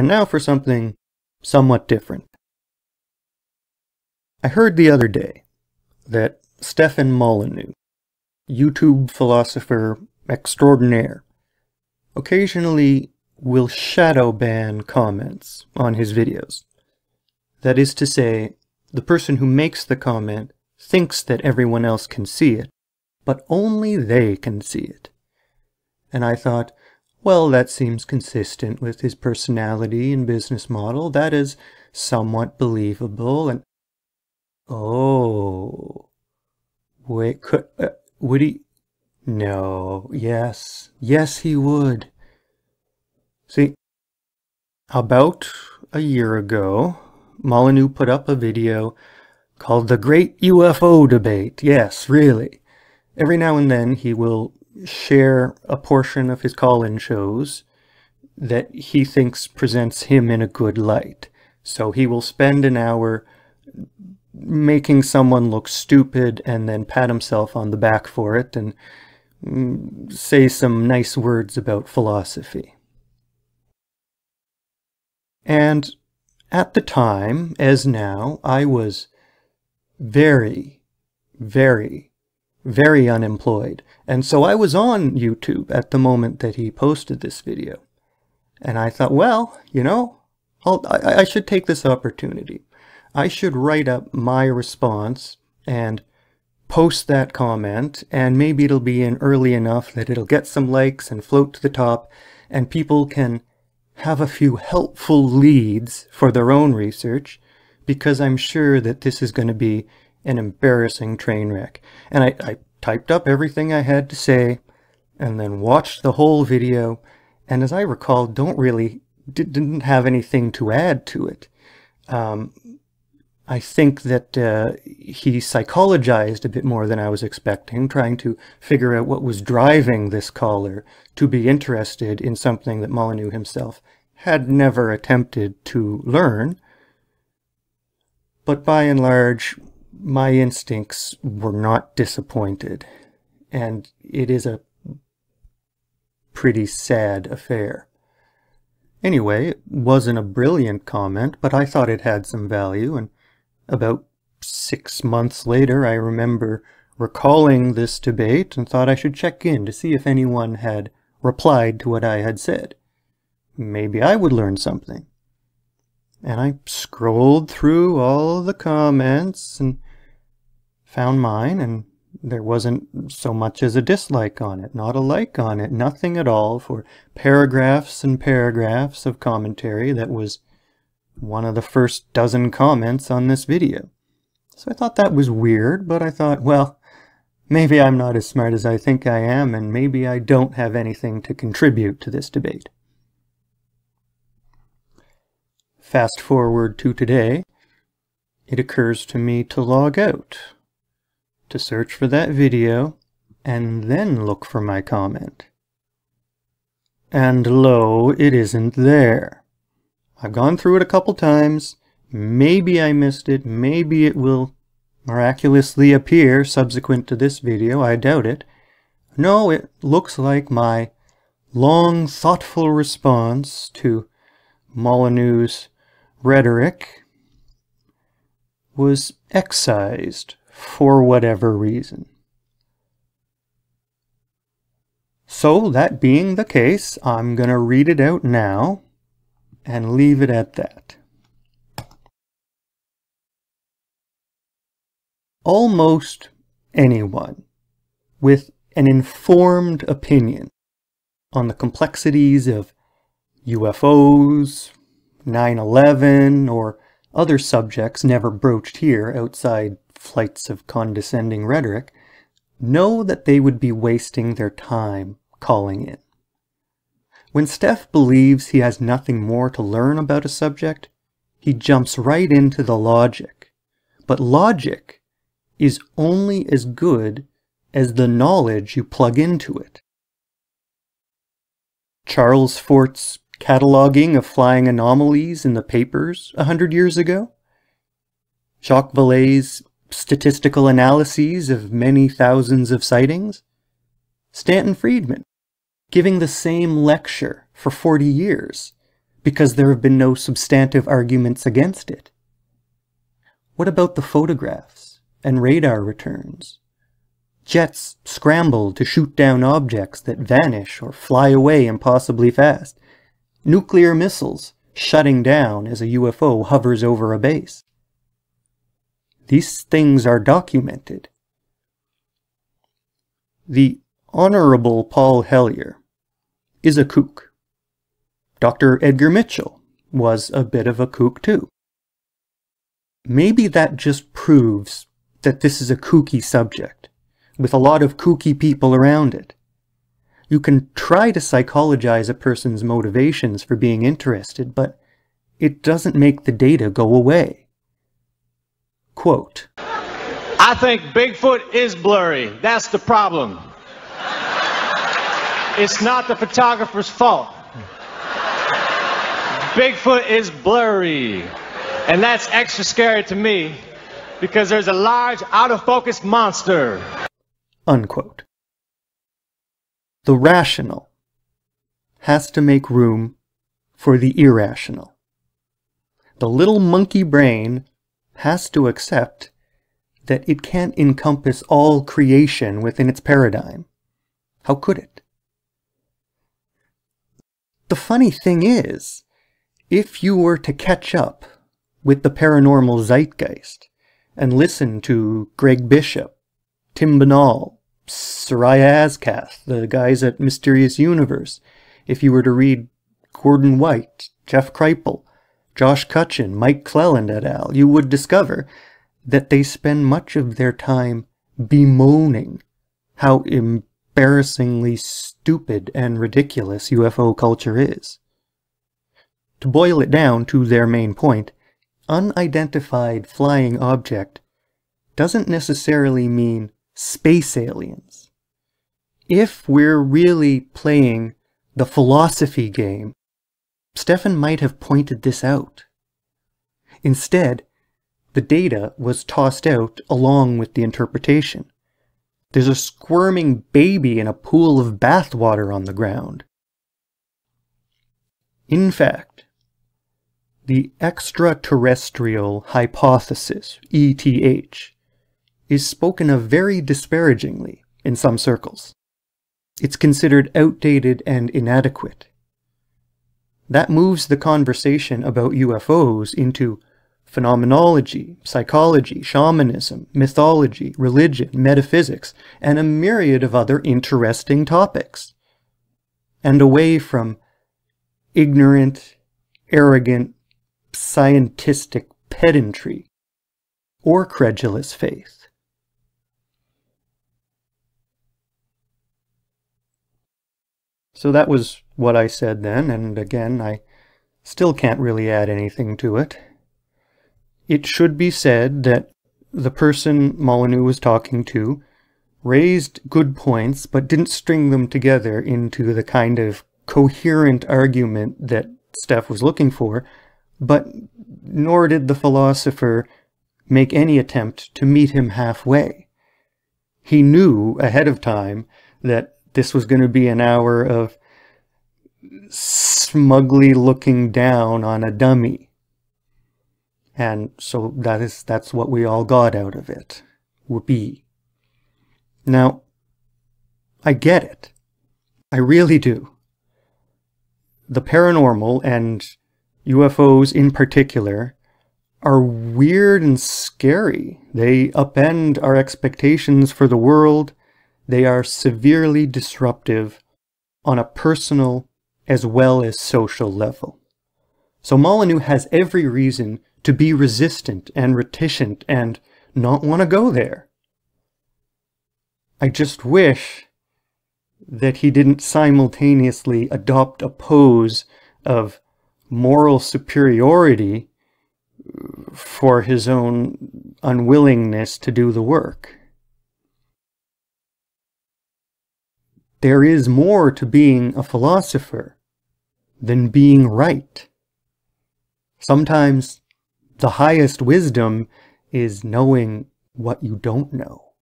And now for something somewhat different. I heard the other day that Stefan Molyneux, YouTube philosopher extraordinaire, occasionally will shadow ban comments on his videos. That is to say, the person who makes the comment thinks that everyone else can see it, but only they can see it. And I thought, well, that seems consistent with his personality and business model. That is somewhat believable. And oh, wait, would he? No, yes he would. See, about a year ago, Molyneux put up a video called The Great UFO Debate. Yes, really. Every now and then he will share a portion of his call-in shows that he thinks presents him in a good light. So he will spend an hour making someone look stupid and then pat himself on the back for it and say some nice words about philosophy. And at the time, as now, I was very, very, very unemployed, and so I was on YouTube at the moment that he posted this video. And I thought, well, you know, I should take this opportunity. I should write up my response and post that comment, and maybe it'll be in early enough that it'll get some likes and float to the top, and people can have a few helpful leads for their own research, because I'm sure that this is going to be an embarrassing train wreck. And I typed up everything I had to say and then watched the whole video, and as I recall, didn't have anything to add to it. I think that he psychologized a bit more than I was expecting, trying to figure out what was driving this caller to be interested in something that Molyneux himself had never attempted to learn. But by and large, my instincts were not disappointed, and it is a pretty sad affair. Anyway, it wasn't a brilliant comment, but I thought it had some value, and about 6 months later I remember recalling this debate and thought I should check in to see if anyone had replied to what I had said. Maybe I would learn something. And I scrolled through all the comments and found mine, and there wasn't so much as a dislike on it, not a like on it, nothing at all for paragraphs and paragraphs of commentary that was one of the first dozen comments on this video. So I thought that was weird, but I thought, well, maybe I'm not as smart as I think I am, and maybe I don't have anything to contribute to this debate. Fast forward to today, it occurs to me to log out, to search for that video, and then look for my comment. And lo, it isn't there. I've gone through it a couple times, maybe I missed it, maybe it will miraculously appear subsequent to this video, I doubt it. No, it looks like my long, thoughtful response to Molyneux's rhetoric was excised for whatever reason. So that being the case, I'm going to read it out now and leave it at that. Almost anyone with an informed opinion on the complexities of UFOs, 9/11, or other subjects never broached here outside flights of condescending rhetoric, know that they would be wasting their time calling in. When Steph believes he has nothing more to learn about a subject, he jumps right into the logic. But logic is only as good as the knowledge you plug into it. Charles Fort's cataloging of flying anomalies in the papers 100 years ago, Jacques Vallée's statistical analyses of many thousands of sightings, Stanton Friedman giving the same lecture for 40 years, because there have been no substantive arguments against it. What about the photographs and radar returns? Jets scramble to shoot down objects that vanish or fly away impossibly fast. Nuclear missiles shutting down as a UFO hovers over a base. These things are documented. The Honorable Paul Hellyer is a kook. Dr. Edgar Mitchell was a bit of a kook too. Maybe that just proves that this is a kooky subject, with a lot of kooky people around it. You can try to psychologize a person's motivations for being interested, but it doesn't make the data go away. Quote, "I think Bigfoot is blurry. That's the problem. It's not the photographer's fault. Bigfoot is blurry, and that's extra scary to me because there's a large, out-of-focus monster." Unquote. The rational has to make room for the irrational. The little monkey brain has to accept that it can't encompass all creation within its paradigm. How could it? The funny thing is, if you were to catch up with the paranormal zeitgeist and listen to Greg Bishop, Tim Binnall, Soraya Azkath, the guys at Mysterious Universe, if you were to read Gordon White, Jeff Kripal, Josh Cutchin, Mike Clelland et al., you would discover that they spend much of their time bemoaning how embarrassingly stupid and ridiculous UFO culture is. To boil it down to their main point, unidentified flying object doesn't necessarily mean space aliens. If we're really playing the philosophy game, Stefan might have pointed this out. Instead, the data was tossed out along with the interpretation. There's a squirming baby in a pool of bathwater on the ground. In fact, the extraterrestrial hypothesis, ETH, is spoken of very disparagingly in some circles. It's considered outdated and inadequate. That moves the conversation about UFOs into phenomenology, psychology, shamanism, mythology, religion, metaphysics, and a myriad of other interesting topics, and away from ignorant, arrogant, scientistic pedantry, or credulous faith. So that was what I said then, and again, I still can't really add anything to it. It should be said that the person Molyneux was talking to raised good points, but didn't string them together into the kind of coherent argument that Steph was looking for, but nor did the philosopher make any attempt to meet him halfway. He knew ahead of time that this was going to be an hour of smugly looking down on a dummy. And so that's what we all got out of it. Whoopee. Now, I get it. I really do. The paranormal, and UFOs in particular, are weird and scary. They upend our expectations for the world. They are severely disruptive on a personal as well as social level. So Molyneux has every reason to be resistant and reticent and not want to go there. I just wish that he didn't simultaneously adopt a pose of moral superiority for his own unwillingness to do the work. There is more to being a philosopher than being right. Sometimes the highest wisdom is knowing what you don't know.